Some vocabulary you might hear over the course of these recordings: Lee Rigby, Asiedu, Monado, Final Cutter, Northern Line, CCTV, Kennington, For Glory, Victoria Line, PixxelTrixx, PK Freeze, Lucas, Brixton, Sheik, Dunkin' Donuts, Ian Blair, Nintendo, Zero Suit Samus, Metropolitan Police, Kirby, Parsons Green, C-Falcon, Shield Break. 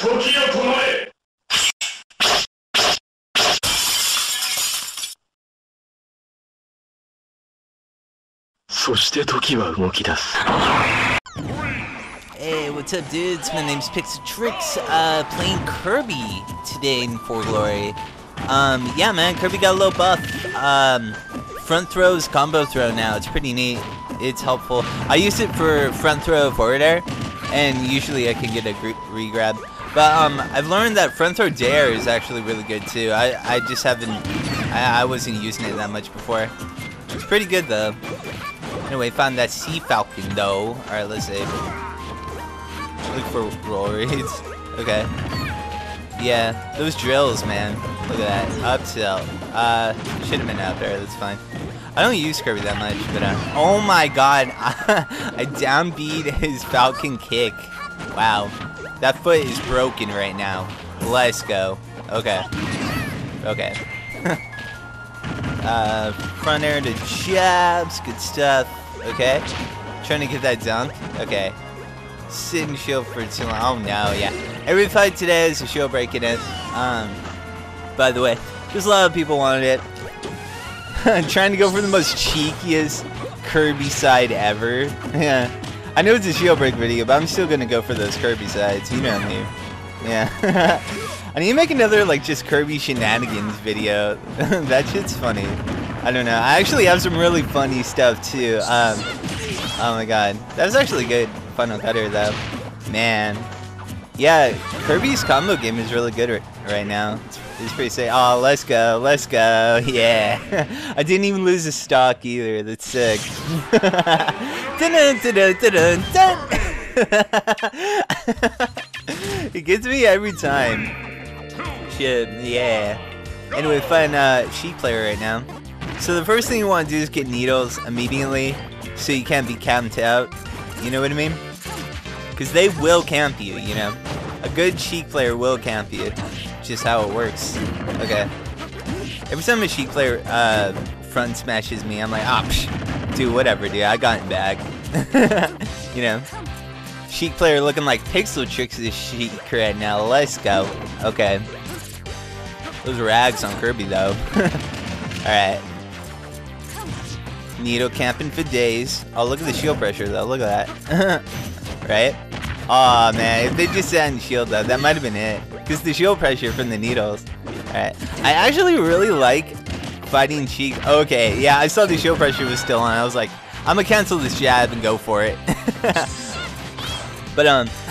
Hey, what's up, dudes? My name's PixxelTrixx, playing Kirby today in For Glory. Yeah, man, Kirby got a little buff. Front throw's combo throw now. It's pretty neat. It's helpful. I use it for front throw forward air, and usually I can get a re-grab. But I've learned that front throw dare is actually really good too. I just haven't, I wasn't using it that much before. It's pretty good though. Anyway, found that C-Falcon though. Alright, let's save. Look for roll reads. Okay. Yeah, those drills, man. Look at that. Up tilt. Should have been out there. That's fine. I don't use Kirby that much, but oh my god. I downbeat his Falcon kick. Wow. That foot is broken right now. Let's go. Okay. Okay. Front air to jabs. Good stuff. Okay. Trying to get that dunk. Okay. Sit and shield for too long. Oh no, yeah. Every fight today is a shield break in it. By the way, just a lot of people wanted it. Trying to go for the most cheekiest Kirby side ever. Yeah. I know it's a shield break video, but I'm still gonna go for those Kirby sides. You know me. Yeah. I need to make another, like, just Kirby shenanigans video. That shit's funny. I don't know. I actually have some really funny stuff too. Oh my god. That was actually good. Final Cutter though. Man. Yeah, Kirby's combo game is really good right now. It's pretty safe. Oh, let's go, let's go. Yeah. I didn't even lose a stock either. That's sick. It gets me every time. Shit, yeah. Anyway, fun Sheik player right now. So the first thing you want to do is get needles immediately so you can't be camped out. You know what I mean? Because they will camp you, you know. A good Sheik player will camp you. Just how it works. Okay. Every time a Sheik player front smashes me, I'm like, ah, psh, dude, whatever, dude. I got him back. You know. Sheik player looking like PixxelTrixx is Sheik right now. Let's go. Okay. Those rags on Kirby, though. Alright. Needle camping for days. Oh, look at the shield pressure, though. Look at that. Right? Aw, oh, man. If they just sat in shield, though, that might have been it. Because the shield pressure from the needles. Alright. I actually really like fighting Sheik. Okay, yeah, I saw the shield pressure was still on. I was like, I'm going to cancel this jab and go for it. But,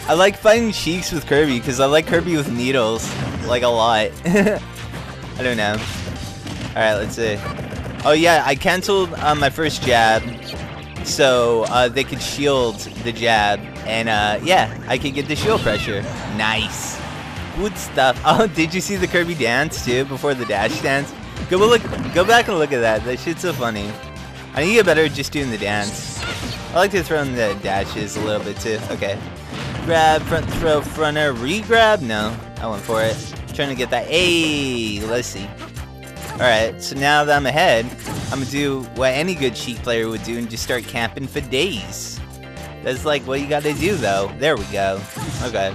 I like fighting Sheiks with Kirby, because I like Kirby with needles. Like, a lot. I don't know. Alright, let's see. Oh yeah, I cancelled my first jab, so they could shield the jab, and yeah, I could get the shield pressure. Nice. Good stuff. Oh, did you see the Kirby dance too before the dash dance? Go back and look at that. That shit's so funny. I need to get better at just doing the dance. I like to throw in the dashes a little bit too. Okay. Grab, front throw, front air, re-grab. No, I went for it. I'm trying to get that. Hey, let's see. Alright, so now that I'm ahead, I'm gonna do what any good Sheik player would do and just start camping for days. That's like what you gotta do though. There we go. Okay.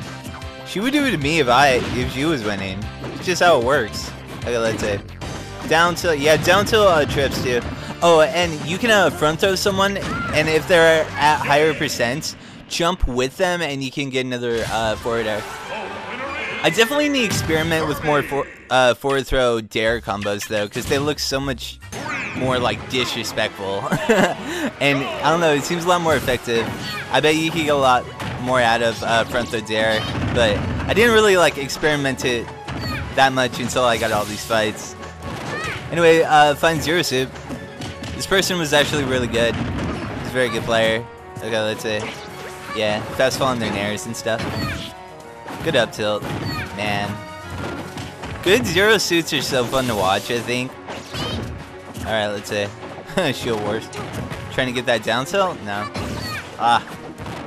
She would do it to me if she was winning. It's just how it works. Okay, let's say. Down tilt, yeah, down tilt trips too. Oh, and you can front throw someone, and if they're at higher percents, jump with them and you can get another forward air. I definitely need to experiment with more forward throw dare combos though, because they look so much more like disrespectful. And I don't know, it seems a lot more effective. I bet you can get a lot more out of front throw dare, but I didn't really like experiment it that much until I got all these fights. Anyway, find Zero Suit. This person was actually really good. He's a very good player. Okay, let's see. Yeah, fast fall on their nairs and stuff. Good up tilt. Man. Good Zero Suits are so fun to watch, I think. Alright, let's see. Shield wars. Trying to get that down tilt? No. Ah.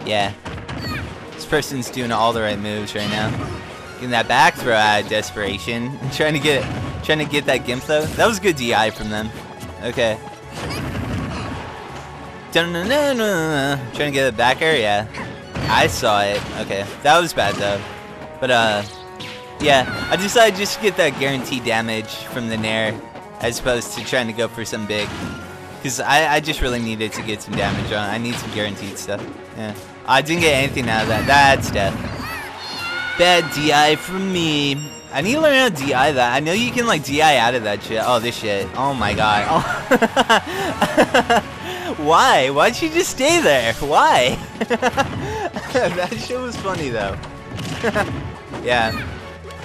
Yeah. This person's doing all the right moves right now. Getting that back throw out of desperation. Trying to get that gimp though. That was good DI from them. Okay. Trying to get the back air, yeah. I saw it. Okay. That was bad though. But yeah, I decided just to get that guaranteed damage from the Nair as opposed to trying to go for some big. Because I just really needed to get some damage on. I need some guaranteed stuff. Yeah. I didn't get anything out of that. That's death. Bad DI from me. I need to learn how to DI that. I know you can like DI out of that shit. Oh, this shit. Oh my god. Oh. Why? Why'd you just stay there? Why? That shit was funny though. Yeah.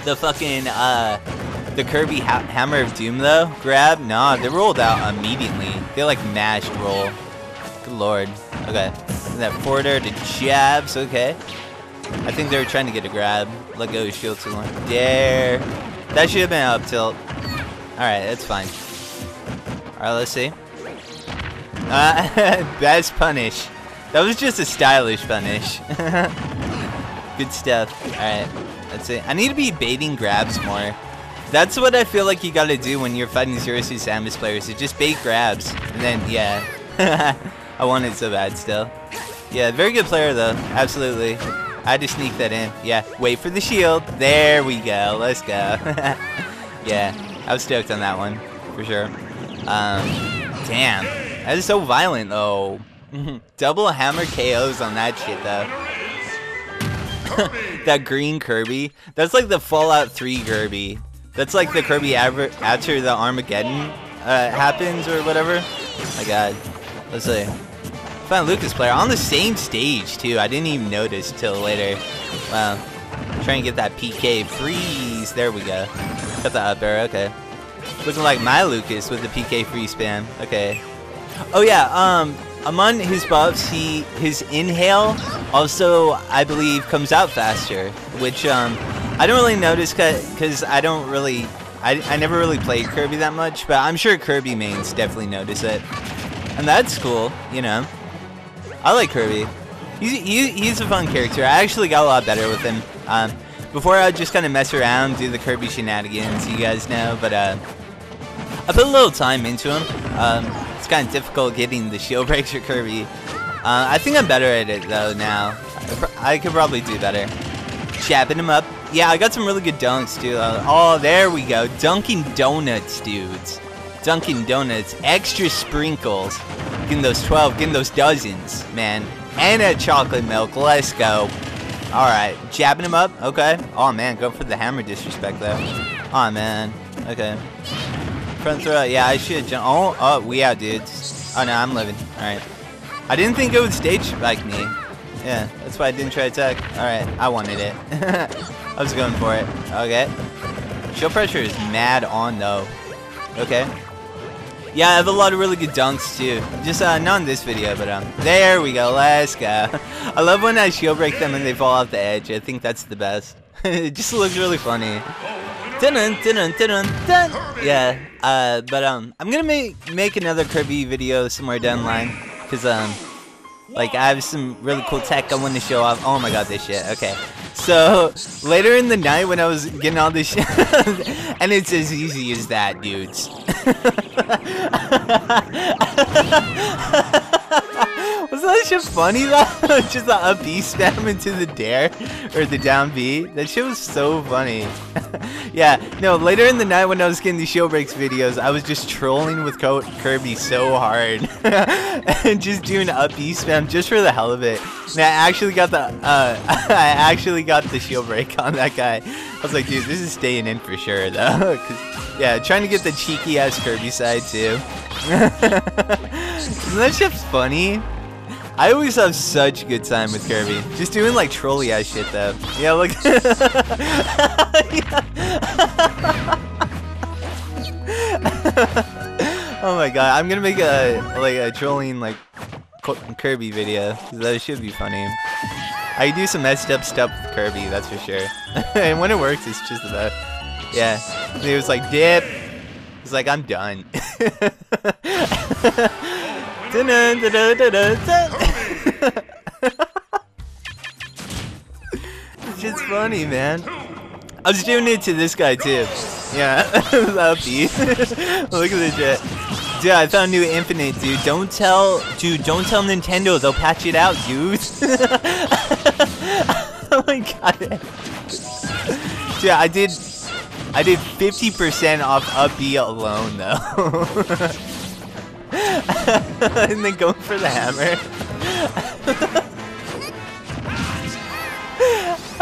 The fucking, the Kirby Hammer of Doom though, grab? Nah, they rolled out immediately. They like mashed roll. Good lord. Okay. That forward air to jabs. Okay. I think they were trying to get a grab. Let go of his shield too long. Dare. That should have been up tilt. Alright, that's fine. Alright, let's see. That's punish. That was just a stylish punish. Good stuff. Alright, that's it. I need to be baiting grabs more. That's what I feel like you gotta do when you're fighting Zero Suit Samus players. Is just bait grabs. And then, yeah. I want it so bad still. Yeah, very good player though. Absolutely. I had to sneak that in. Yeah, wait for the shield. There we go. Let's go. Yeah, I was stoked on that one, for sure. Damn. That is so violent, though. Double hammer KOs on that shit, though. That green Kirby. That's like the Fallout 3 Kirby. That's like the Kirby after the Armageddon happens or whatever. Oh, my god. Let's see. Found Lucas player on the same stage too. I didn't even notice till later. Wow. Trying to get that PK freeze. There we go. Got the up arrow. Okay. Looking like my Lucas with the PK freeze spam. Okay. Oh yeah. Among his buffs, his inhale also I believe comes out faster, which I don't really notice because I don't really I never really played Kirby that much, but I'm sure Kirby mains definitely notice it, and that's cool, you know. I like Kirby. He's a fun character. I actually got a lot better with him. Before I would just kind of mess around, do the Kirby shenanigans, you guys know. But I put a little time into him. It's kind of difficult getting the shield breaks for Kirby. I think I'm better at it though now. I could probably do better. Jabbing him up. Yeah, I got some really good dunks too. Oh, there we go. Dunkin' Donuts, dudes. Dunkin' Donuts. Extra sprinkles. Getting those 12, getting those dozens, man. And a chocolate milk, let's go. Alright, jabbing him up, okay. Oh man, go for the hammer disrespect though. Oh man, okay. Front throw, yeah, I should jump. Oh, we out, dudes. Oh no, I'm living, alright. I didn't think it would stage spike me. Yeah, that's why I didn't try to attack. Alright, I wanted it. I was going for it, okay. Shield pressure is mad on though, okay. Yeah, I have a lot of really good dunks too. Just not in this video, but there we go. Let's go. I love when I shield break them and they fall off the edge. I think that's the best. It just looks really funny. Dun-dun, dun-dun, dun-dun, dun. Yeah. But I'm gonna make another Kirby video somewhere down the line, cause like I have some really cool tech I want to show off. Oh my god, this shit. Okay. So later in the night when I was getting all this shit, and it's as easy as that, dudes. Wasn't that shit funny though? Just the up B spam into the dare or the down B. That shit was so funny. Yeah, no, later in the night when I was getting these shield breaks videos, I was just trolling with Kirby so hard. And just doing up B spam just for the hell of it. And I actually got the shield break on that guy. I was like, dude, this is staying in for sure though. Yeah, trying to get the cheeky ass Kirby side too. Isn't that shit funny? I always have such a good time with Kirby. Just doing like trolley ass shit though. Yeah, look. Oh my god, I'm gonna make a trolling like Kirby video. That should be funny. I do some messed up stuff with Kirby, that's for sure. And when it works, it's just the best. Yeah, and he was like dip. He's like, I'm done. It's just funny, man. I was doing it to this guy too. Yeah, look at this shit. Dude, I found new infinite, dude. Don't tell Nintendo. They'll patch it out, dude. Oh my god. Yeah, I did 50% off up B alone though. And then going for the hammer.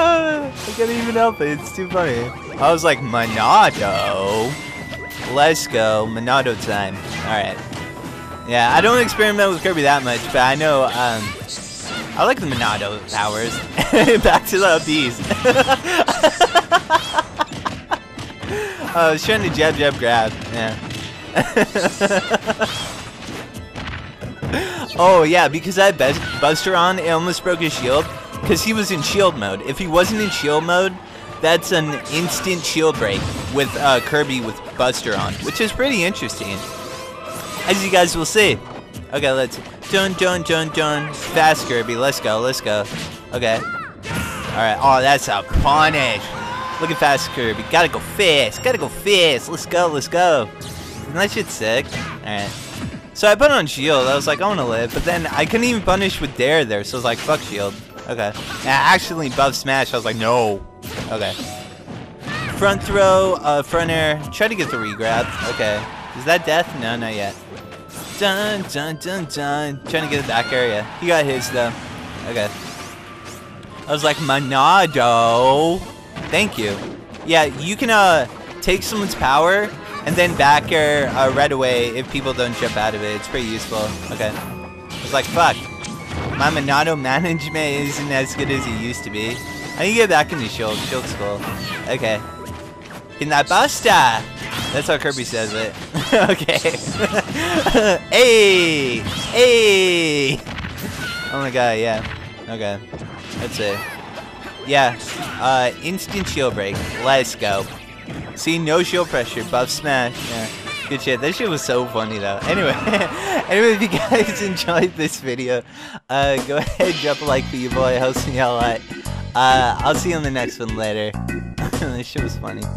I can't even help it, it's too funny. I was like, Monado. Let's go, Monado time. Alright. Yeah, I don't experiment with Kirby that much, but I know, I like the Monado powers. Back to the up B's. I was trying to jab, jab, grab. Yeah. Oh, yeah, because I had Buster on, it almost broke his shield. Because he was in shield mode. If he wasn't in shield mode, that's an instant shield break with Kirby with Buster on, which is pretty interesting. As you guys will see. Okay, let's... Dun-dun-dun-dun. Fast, Kirby. Let's go, let's go. Okay. Alright. Oh, that's a punish. Look at fast, Kirby. Gotta go fast. Gotta go fast. Let's go, let's go. Isn't that shit sick? Alright. So I put on shield. I was like, I wanna live. But then I couldn't even punish with dare there. So I was like, fuck shield. Okay. And I actually buffed smash. I was like, no. Okay. Front throw, front air. Try to get the re-grab. Okay. Is that death? No, not yet. Dun, dun, dun, dun. Trying to get the back area. He got his, though. Okay. I was like, Monado. Thank you. Yeah, you can, take someone's power and then back air, right away if people don't jump out of it. It's pretty useful. Okay. I was like, fuck. My Monado management isn't as good as it used to be. I need to get back into shield. Shield's cool. Okay. In that busta! That's how Kirby says it. Okay. Hey! Hey! Oh my god, yeah. Okay. That's it. Yeah. Instant shield break. Let's go. See, no shield pressure. Buff smash. Yeah. Good shit. That shit was so funny, though. Anyway. Anyway, if you guys enjoyed this video, go ahead and drop a like for your boy. Helps me out a lot. I'll see you on the next one later. This shit was funny.